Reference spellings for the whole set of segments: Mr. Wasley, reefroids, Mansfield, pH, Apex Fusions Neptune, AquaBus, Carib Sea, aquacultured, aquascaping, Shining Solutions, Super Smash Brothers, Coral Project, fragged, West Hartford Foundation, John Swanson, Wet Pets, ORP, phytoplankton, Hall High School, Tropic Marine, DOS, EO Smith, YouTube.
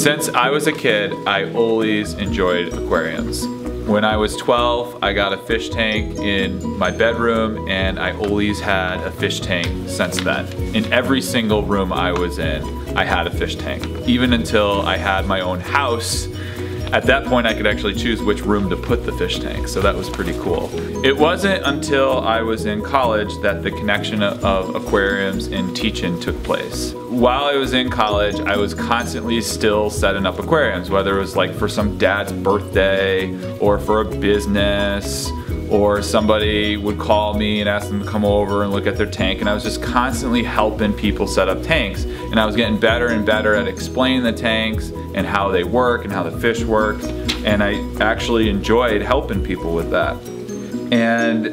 Since I was a kid, I always enjoyed aquariums. When I was 12, I got a fish tank in my bedroom, and I always had a fish tank since then. In every single room I was in, I had a fish tank. Even until I had my own house, at that point I could actually choose which room to put the fish tank, so that was pretty cool. It wasn't until I was in college that the connection of aquariums and teaching took place. While I was in college, I was constantly still setting up aquariums, whether it was like for some dad's birthday or for a business, or somebody would call me and ask them to come over and look at their tank, and I was just constantly helping people set up tanks. And I was getting better and better at explaining the tanks and how they work and how the fish work, and I actually enjoyed helping people with that. And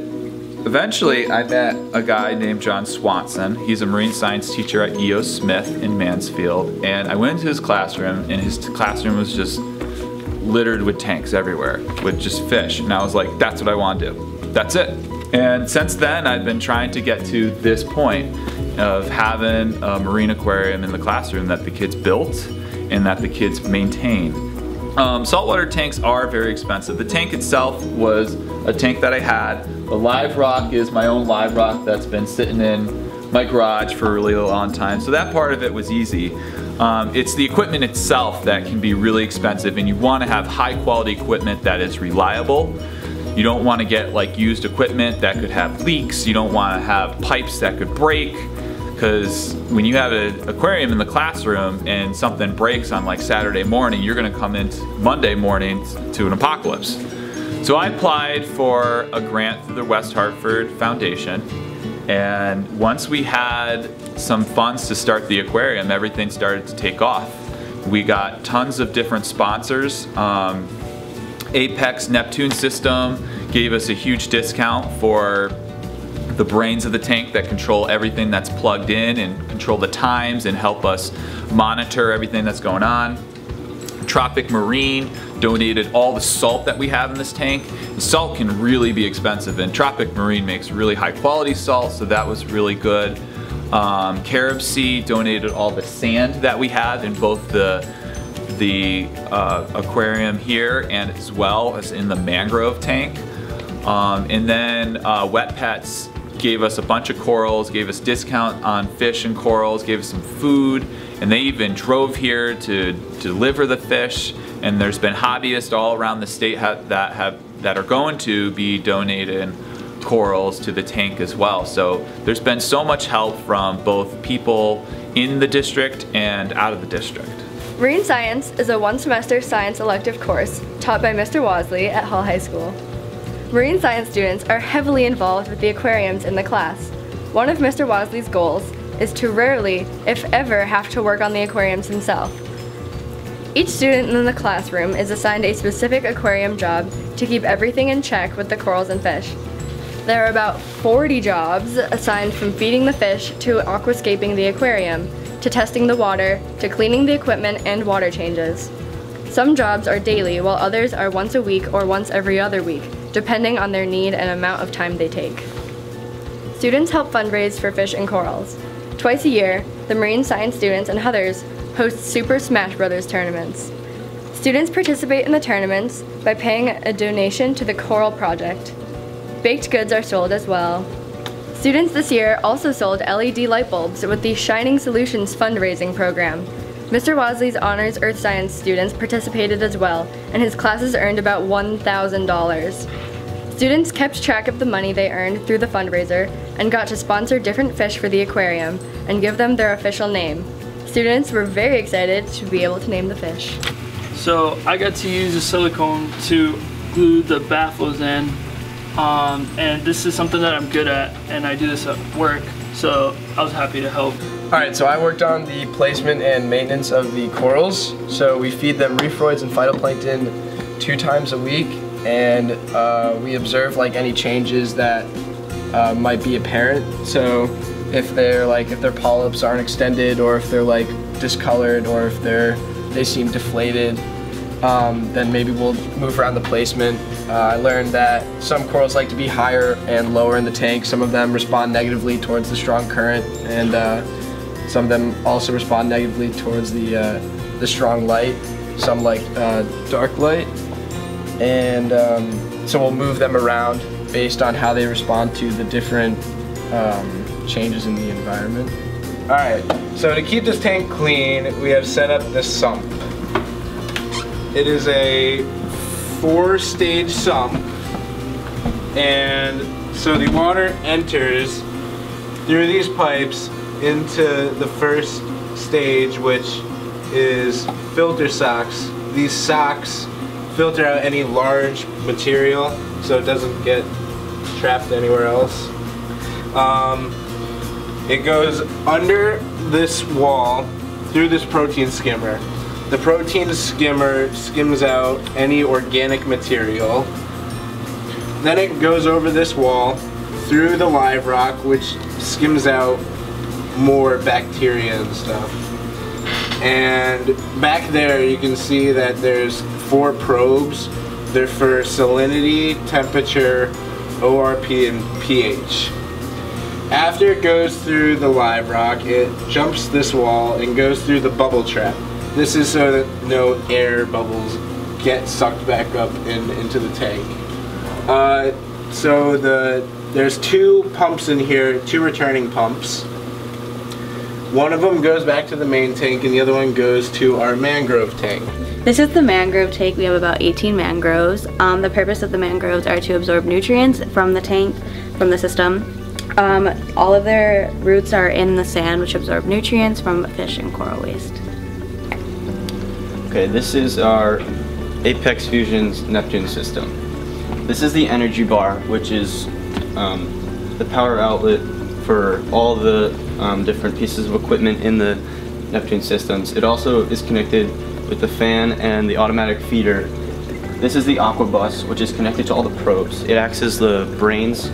eventually, I met a guy named John Swanson. He's a marine science teacher at EO Smith in Mansfield, and I went into his classroom, and his classroom was just littered with tanks everywhere, with just fish, and I was like, that's what I want to do. That's it. And since then, I've been trying to get to this point of having a marine aquarium in the classroom that the kids built and that the kids maintain. Saltwater tanks are very expensive. The tank itself was a tank that I had. The live rock is my own live rock that's been sitting in my garage for a really long time, so that part of it was easy. It's the equipment itself that can be really expensive, and you want to have high quality equipment that is reliable. You don't want to get like used equipment that could have leaks. You don't want to have pipes that could break. Because when you have an aquarium in the classroom and something breaks on like Saturday morning, you're gonna come in Monday morning to an apocalypse. So I applied for a grant through the West Hartford Foundation, and once we had some funds to start the aquarium, everything started to take off. We got tons of different sponsors. Apex Neptune System gave us a huge discount for the brains of the tank that control everything that's plugged in and control the times and help us monitor everything that's going on. Tropic Marine donated all the salt that we have in this tank. The salt can really be expensive, and Tropic Marine makes really high quality salt, so that was really good. Carib Sea donated all the sand that we have in both the aquarium here and as well as in the mangrove tank. And then Wet Pets gave us a bunch of corals, gave us discount on fish and corals, gave us some food, and they even drove here to deliver the fish. And there's been hobbyists all around the state that are going to be donating corals to the tank as well. So there's been so much help from both people in the district and out of the district. Marine Science is a one-semester science elective course taught by Mr. Wasley at Hall High School. Marine science students are heavily involved with the aquariums in the class. One of Mr. Wasley's goals is to rarely, if ever, have to work on the aquariums himself. Each student in the classroom is assigned a specific aquarium job to keep everything in check with the corals and fish. There are about 40 jobs assigned, from feeding the fish to aquascaping the aquarium, to testing the water, to cleaning the equipment and water changes. Some jobs are daily, while others are once a week or once every other week, depending on their need and amount of time they take. Students help fundraise for fish and corals. Twice a year, the marine science students and others host Super Smash Brothers tournaments. Students participate in the tournaments by paying a donation to the Coral Project. Baked goods are sold as well. Students this year also sold LED light bulbs with the Shining Solutions fundraising program. Mr. Wasley's Honors Earth Science students participated as well, and his classes earned about $1,000. Students kept track of the money they earned through the fundraiser and got to sponsor different fish for the aquarium and give them their official name. Students were very excited to be able to name the fish. So I got to use the silicone to glue the baffles in, and this is something that I'm good at, and I do this at work, so I was happy to help. Alright, so I worked on the placement and maintenance of the corals. So we feed them reefroids and phytoplankton 2 times a week, and we observe like any changes that might be apparent. So if their polyps aren't extended, or if they're like discolored, or if they seem deflated, then maybe we'll move around the placement. I learned that some corals like to be higher and lower in the tank. Some of them respond negatively towards the strong current, and some of them also respond negatively towards the the strong light, some like dark light, and so we'll move them around based on how they respond to the different changes in the environment. All right, so to keep this tank clean, we have set up this sump. It is a 4-stage sump, and so the water enters through these pipes into the first stage, which is filter socks. These socks filter out any large material so it doesn't get trapped anywhere else. It goes under this wall through this protein skimmer. The protein skimmer skims out any organic material. Then it goes over this wall through the live rock, which skims out more bacteria and stuff. And back there you can see that there's 4 probes. They're for salinity, temperature, ORP, and pH. After it goes through the live rock, it jumps this wall and goes through the bubble trap. This is so that no air bubbles get sucked back up into the tank. So there's 2 pumps in here, 2 returning pumps. One of them goes back to the main tank and the other one goes to our mangrove tank. This is the mangrove tank. We have about 18 mangroves. The purpose of the mangroves are to absorb nutrients from the tank, from the system. All of their roots are in the sand, which absorb nutrients from fish and coral waste. Okay, this is our Apex Fusions Neptune system. This is the energy bar, which is the power outlet for all the different pieces of equipment in the Neptune systems. It also is connected with the fan and the automatic feeder. This is the AquaBus, which is connected to all the probes. It acts as the brains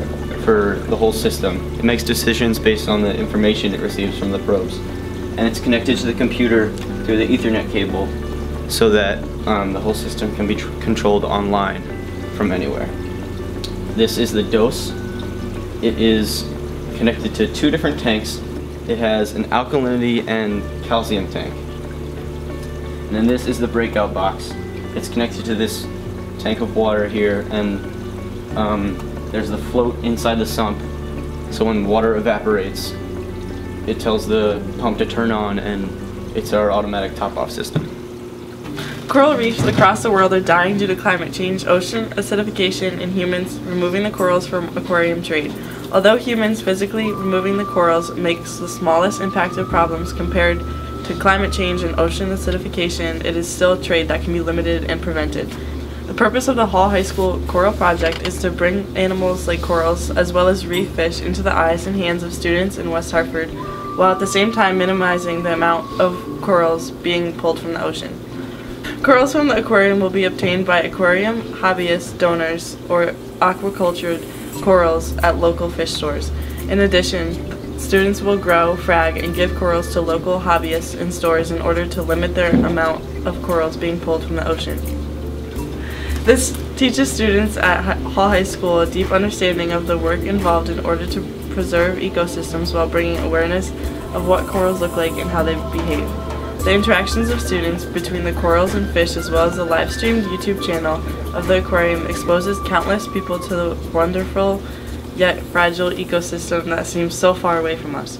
for the whole system. It makes decisions based on the information it receives from the probes. And it's connected to the computer through the Ethernet cable so that the whole system can be controlled online from anywhere. This is the DOS. It is connected to 2 different tanks. It has an alkalinity and calcium tank. And then this is the breakout box. It's connected to this tank of water here, and there's the float inside the sump, so when water evaporates, it tells the pump to turn on, and it's our automatic top-off system. Coral reefs across the world are dying due to climate change, ocean acidification, and humans removing the corals from aquarium trade. Although humans physically removing the corals makes the smallest impact of problems compared to climate change and ocean acidification, it is still a trade that can be limited and prevented. The purpose of the Hall High School Coral Project is to bring animals like corals, as well as reef fish, into the eyes and hands of students in West Hartford, while at the same time minimizing the amount of corals being pulled from the ocean. Corals from the aquarium will be obtained by aquarium hobbyists, donors, or aquacultured corals at local fish stores. In addition, students will grow, frag, and give corals to local hobbyists and stores in order to limit their amount of corals being pulled from the ocean. This teaches students at Hall High School a deep understanding of the work involved in order to preserve ecosystems while bringing awareness of what corals look like and how they behave. The interactions of students between the corals and fish, as well as the live-streamed YouTube channel of the aquarium, exposes countless people to the wonderful yet fragile ecosystem that seems so far away from us.